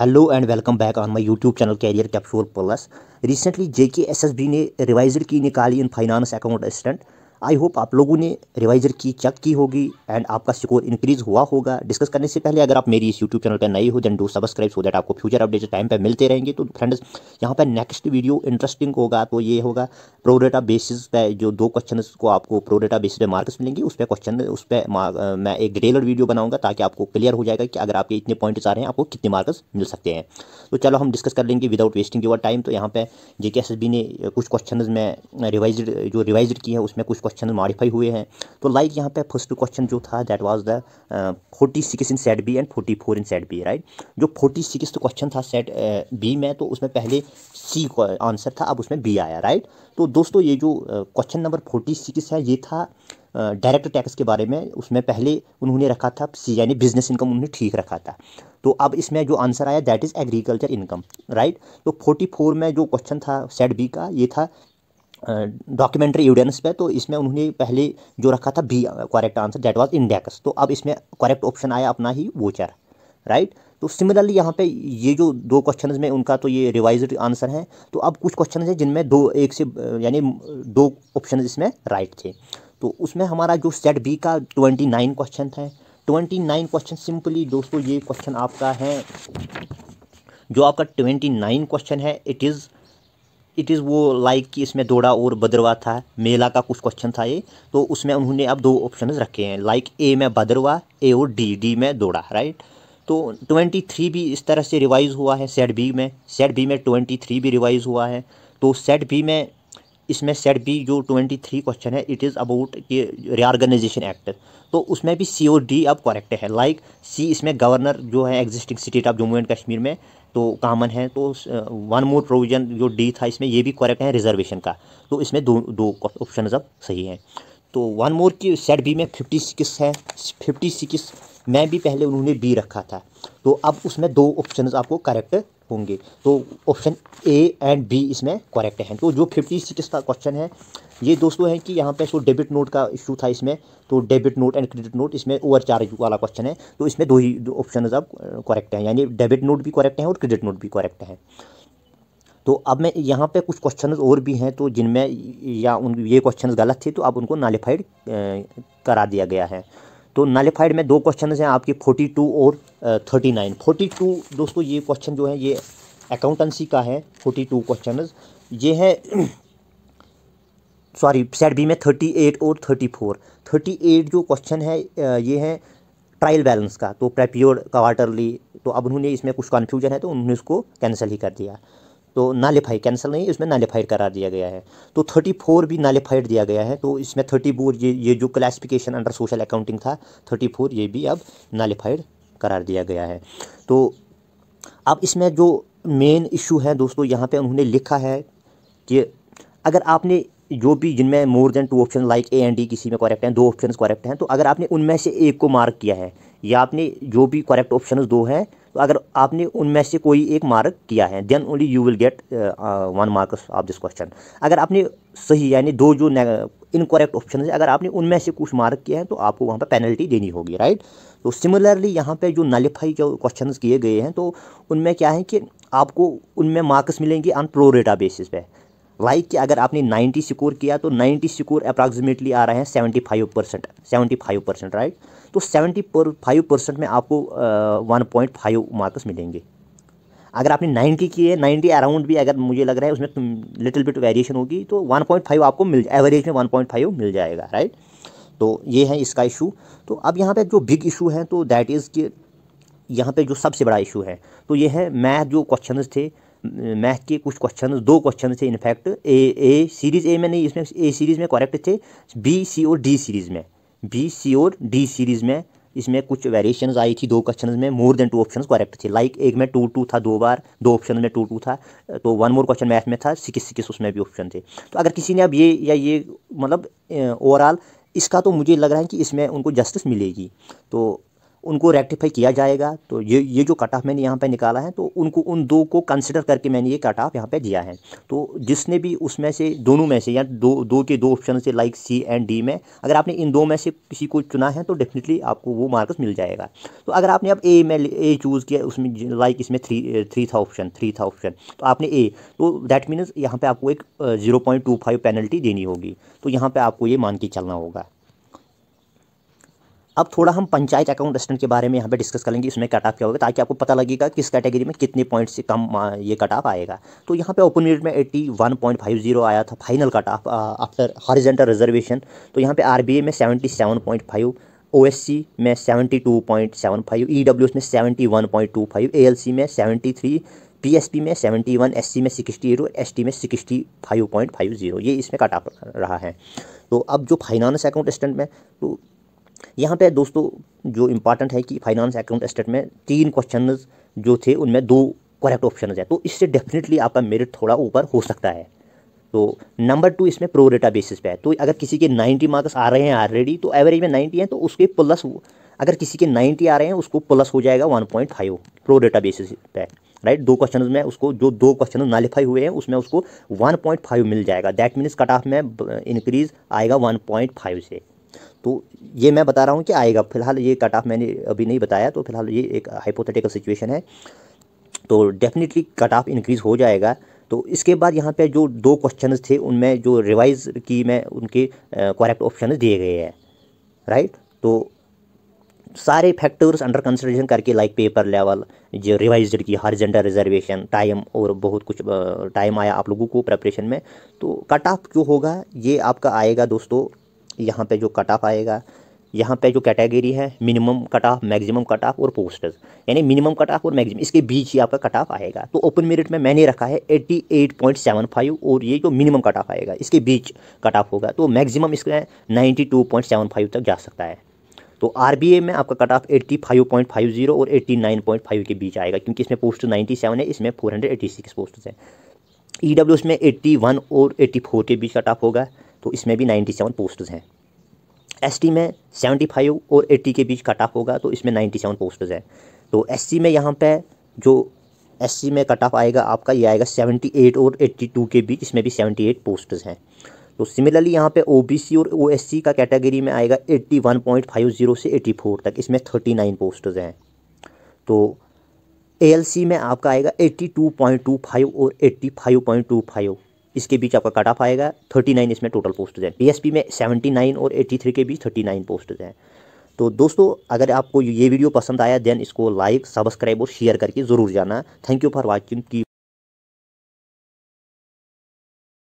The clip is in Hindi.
Hello and welcome back on my YouTube channel career capsule plus. Recently JKSSB ने रिवाइजर की निकाली in finance account assistant. I hope आप लोगों ने रिवाइजर की चेक की होगी एंड आपका स्कोर इंक्रीज़ हुआ होगा। डिस्कस करने से पहले अगर आप मेरी इस यूट्यूब चैनल पर नए हो then do subscribe so that आपको फ्यूचर अपडेट्स टाइम पे मिलते रहेंगे। तो फ्रेंड्स यहाँ पर नेक्स्ट वीडियो इंटरेस्टिंग होगा, तो ये होगा प्रो डेटा बेसिस पे जो दो क्वेश्चन को आपको प्रो डेटा बेसिस पे मार्क्स मिलेंगे, उस पर क्वेश्चन उस पर मैं एक डिटेलर वीडियो बनाऊँगा ताकि आपको क्लियर हो जाएगा कि अगर आपके इतने पॉइंट्स आ रहे हैं आपको कितने मार्क्स मिल सकते हैं। तो चलो हम डिस्कस कर लेंगे विदाउट वेस्टिंग योर टाइम। तो यहाँ पर जेकेएसएसबी ने कुछ क्वेश्चन में रिवाइज किए हैं, उसमें कुछ क्वेश्चन मॉडिफाई हुए हैं। तो लाइक यहाँ पे फर्स्ट क्वेश्चन जो था that was the 46 in set B and 44 in set B, right. जो 46 तो क्वेश्चन था सेट बी में, तो उसमें पहले सी आंसर था, अब उसमें बी आया, राइट। तो दोस्तों ये जो क्वेश्चन नंबर 46 है ये था डायरेक्ट टैक्स के बारे में। उसमें पहले उन्होंने रखा था सी यानी बिजनेस इनकम, उन्होंने ठीक रखा था। तो अब इसमें जो आंसर आया that is agriculture income, right. तो 44 में जो क्वेश्चन था सेट बी का ये था डॉक्यूमेंट्री एविडेंस पे, तो इसमें उन्होंने पहले जो रखा था B correct answer that was index. तो अब इसमें करेक्ट ऑप्शन आया अपना ही वोचर, राइट। तो सिमिलरली यहाँ पे ये जो दो क्वेश्चन में उनका तो ये रिवाइज्ड आंसर हैं। तो अब कुछ क्वेश्चन हैं जिनमें दो एक से यानी दो ऑप्शन इसमें राइट थे। तो उसमें हमारा जो सेट बी का 29 क्वेश्चन था, 29 क्वेश्चन सिंपली दोस्तों ये क्वेश्चन आपका है, जो आपका 29 क्वेश्चन है इट इज़ वो लाइक कि इसमें दोड़ा और बदरवा था, मेला का कुछ क्वेश्चन था ये। तो उसमें उन्होंने अब दो ऑप्शन रखे हैं, लाइक ए में बदरवा, ए और डी में दोड़ा, राइट। तो 23 भी इस तरह से रिवाइज़ हुआ है सेट बी में, सेट बी में 23 भी रिवाइज़ हुआ है। तो सेट बी में इसमें सेट बी जो 23 क्वेश्चन है it is about reorganisation act, तो उसमें भी सी और डी अब करेक्ट है। लाइक सी इसमें गवर्नर जो है existing state of Jammu and Kashmir में तो कामन है। तो वन मोर प्रोविज़न जो डी था इसमें ये भी करेक्ट है रिजर्वेशन का। तो इसमें दो ऑप्शन अब सही हैं। तो वन मोर की सेट बी में 56 है, 56 में भी पहले उन्होंने बी रखा था। तो अब उसमें दो ऑप्शन आपको करेक्ट होंगे, तो ऑप्शन ए एंड बी इसमें करेक्ट हैं। तो जो 56 का क्वेश्चन है ये दोस्तों है कि यहाँ पे सो डेबिट नोट का इशू था इसमें, तो debit note and credit note इसमें ओवर चार्ज वाला क्वेश्चन है। तो इसमें दो ही ऑप्शन अब करेक्ट हैं, यानी डेबिट नोट भी करेक्ट हैं और क्रेडिट नोट भी करेक्ट हैं। तो अब मैं यहाँ पे कुछ क्वेश्चन और भी हैं तो जिनमें या उन ये क्वेश्चन गलत थे तो अब उनको नॉलिफाइड करा दिया गया है। तो नॉलिफाइड में दो क्वेश्चन हैं आपके 42 और 39। 42 दोस्तों ये क्वेश्चन जो है ये अकाउंटेंसी का है, 42 क्वेश्चन ये है सॉरी सेट बी में 38 और 34। 38 जो क्वेश्चन है ये है ट्रायल बैलेंस का, तो प्रीपेयर्ड क्वार्टरली। तो अब उन्होंने इसमें कुछ कन्फ्यूजन है तो उन्होंने इसको कैंसिल ही कर दिया, तो नॉलिफाई कैंसिल नहीं इसमें नॉलिफाइड करा दिया गया है। तो 34 भी नॉलिफाइड दिया गया है। तो इसमें 34 ये जो क्लासिफिकेशन अंडर सोशल अकाउंटिंग था 34 ये भी अब नॉलिफाइड करार दिया गया है। तो अब इसमें जो मेन इशू है दोस्तों यहाँ पे उन्होंने लिखा है कि अगर आपने जो भी जिनमें more than two option like A and D किसी में करेक्ट हैं, दो ऑप्शन करेक्ट हैं, तो अगर आपने उनमें से एक को मार्क किया है या आपने जो भी करेक्ट ऑप्शन दो हैं तो अगर आपने उनमें से कोई एक मार्क किया है then only you will get 1 marks of this question. अगर आपने सही यानी दो जो इनकरेक्ट ऑप्शन है अगर आपने उनमें से कुछ मार्क किया है तो आपको वहाँ पर पेनल्टी देनी होगी, राइट। तो सिमिलरली यहाँ पे जो नॉलिफाई जो क्वेश्चन किए गए हैं तो उनमें क्या है कि आपको उनमें मार्क्स मिलेंगे ऑन प्रो रेटा बेसिस पे। लाइक कि अगर आपने 90 स्कोर किया तो 90 स्कोर अप्रॉक्सीमेटली आ रहे हैं 75%, 75%, राइट। तो 75% में आपको 1.5 मार्क्स मिलेंगे। अगर आपने 90 किए 90 अराउंड भी अगर मुझे लग रहा है उसमें लिटिल बिट वेरिएशन होगी तो 1.5 आपको एवरेज में 1.5 मिल जाएगा, राइट। तो ये है इसका इशू। तो अब यहाँ पे जो बिग इशू है तो दैट इज़ कि यहाँ पे जो सबसे बड़ा इशू है तो ये है मैथ जो क्वेश्चन थे, मैथ के कुछ क्वेश्चन दो क्वेश्चन थे इनफैक्ट ए सीरीज़ ए में नहीं इसमें ए सीरीज़ में करेक्ट थे, बी सी और डी सीरीज़ में, बी सी और डी सीरीज़ में इसमें कुछ वेरिएशंस आई थी। दो क्वेश्चन में मोर देन 2 ऑप्शन करेक्ट थे, लाइक एक में 2-2 था, दो बार दो ऑप्शन में 2-2 था। तो वन मोर क्वेश्चन मैथ में था 6-6, उसमें भी ऑप्शन थे। तो अगर किसी ने अब ये या ये मतलब ओवरऑल इसका तो मुझे लग रहा है कि इसमें उनको जस्टिस मिलेगी। तो उनको रेक्टिफाई किया जाएगा। तो ये जो कट ऑफ मैंने यहाँ पे निकाला है, तो उनको उन दो को कंसिडर करके मैंने ये कट ऑफ यहाँ पे दिया है। तो जिसने भी उसमें से दोनों में से या दो के दो ऑप्शन से लाइक सी एंड डी में अगर आपने इन दो में से किसी को चुना है तो डेफिनेटली आपको वो मार्क्स मिल जाएगा। तो अगर आपने अब ए में ए चूज़ किया, उसमें लाइक इसमें थ्री था ऑप्शन तो आपने ए, तो दैट मीन्स यहाँ पर आपको एक 0.25 पेनल्टी देनी होगी। तो यहाँ पर आपको ये मान के चलना होगा। अब थोड़ा हम पंचायत अकाउंट असिस्टेंट के बारे में यहाँ पे डिस्कस करेंगे, इसमें कट ऑफ क्या होगा, ताकि आपको पता लगेगा किस कैटेगरी में कितने पॉइंट से कम ये कट ऑफ आएगा। तो यहाँ पे ओपन मेरिट में 81.50 आया था final cut off after horizontal reservation. तो यहाँ पे आरबीए में 77.5, ओएससी में 72.75, ईडब्ल्यूएस में 71.25, एएलसी में 73, पीएसपी में 71, एससी में 68 और एसटी में 65.50। ये इसमें कट ऑफ रहा है। तो अब जो फाइनेंस अकाउंट असिस्टेंट में, तो यहाँ पे दोस्तों जो इम्पॉर्टेंट है कि फाइनेंस अकाउंट असिस्टेंट में 3 क्वेश्चन जो थे उनमें 2 करेक्ट ऑप्शन है, तो इससे डेफिनेटली आपका मेरिट थोड़ा ऊपर हो सकता है। तो नंबर 2 इसमें प्रो रेटा बेसिस पे है। तो अगर किसी के 90 मार्क्स आ रहे हैं ऑलरेडी, तो एवरेज में 90 हैं, तो उसके प्लस, अगर किसी के 90 आ रहे हैं उसको प्लस हो जाएगा 1.5 प्रो रेटा बेसिस पे, राइट। 2 क्वेश्चन में उसको, जो 2 क्वेश्चन नॉलीफाई हुए हैं उसमें उसको 1.5 मिल जाएगा। दैट मीन्स कट ऑफ में इंक्रीज़ आएगा 1.5 से। तो ये मैं बता रहा हूँ कि आएगा, फिलहाल ये कट ऑफ मैंने अभी नहीं बताया, तो फिलहाल ये एक हाइपोथेटिकल सिचुएशन है। तो डेफिनेटली कट ऑफ इंक्रीज़ हो जाएगा। तो इसके बाद यहाँ पे जो 2 क्वेश्चन थे उनमें जो रिवाइज की मैं उनके करेक्ट ऑप्शन दिए गए हैं, राइट। तो सारे फैक्टर्स अंडर कंसिडरेशन करके लाइक पेपर लेवल, जो रिवाइज्ड की, हॉरिजॉन्टल रिजर्वेशन, टाइम और बहुत कुछ टाइम आया आप लोगों को प्रेपरेशन में। तो कट ऑफ जो होगा ये आपका आएगा दोस्तों, यहाँ पे जो कट ऑफ आएगा, यहाँ पे जो कैटेगरी है minimum cut off, maximum cut off और पोस्टर्स, यानी मिनिमम कट ऑफ और मैक्सिमम, इसके बीच ही आपका कट ऑफ आएगा। तो ओपन मेरिट में मैंने रखा है 88.75 और ये जो मिनिमम कट ऑफ आएगा इसके बीच कट ऑफ होगा। तो मैक्सिमम इसका 92.75 तक जा सकता है। तो आरबीए में आपका कट ऑफ 85.50 और 89.5 के बीच आएगा, क्योंकि इसमें पोस्ट 97 है, इसमें 486 पोस्ट हैं। ईडब्ल्यूएस में 81 और 84 के बीच कट ऑफ होगा, तो इसमें भी 97 पोस्ट्स हैं। एसटी में 75 और 80 के बीच कट ऑफ होगा, तो इसमें 97 पोस्ट्स हैं। तो एससी में यहाँ पे जो एससी में कट ऑफ आएगा आपका, ये आएगा 78 और 82 के बीच, इसमें भी 78 पोस्ट्स हैं। तो सिमिलरली यहाँ पे ओबीसी और ओएससी का कैटेगरी में आएगा 81.50 से 84 तक, इसमें 39 पोस्ट्स हैं। तो एएलसी में आपका आएगा 82.25 और 85.25, इसके बीच आपका कट ऑफ आएगा, 39 इसमें टोटल पोस्ट हैं। पीएसपी में 79 और 83 के बीच 39 पोस्ट हैं। तो दोस्तों अगर आपको ये वीडियो पसंद आया देन इसको लाइक, सब्सक्राइब और शेयर करके ज़रूर जाना। थैंक यू फॉर वॉचिंग की।